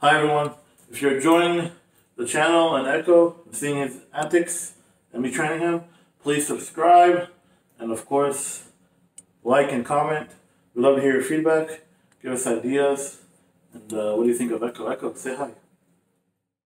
Hi everyone, if you're enjoying the channel and Echo, seeing his antics and me training him, please subscribe and of course like and comment. We'd love to hear your feedback, give us ideas, and what do you think of Echo? Echo, say hi.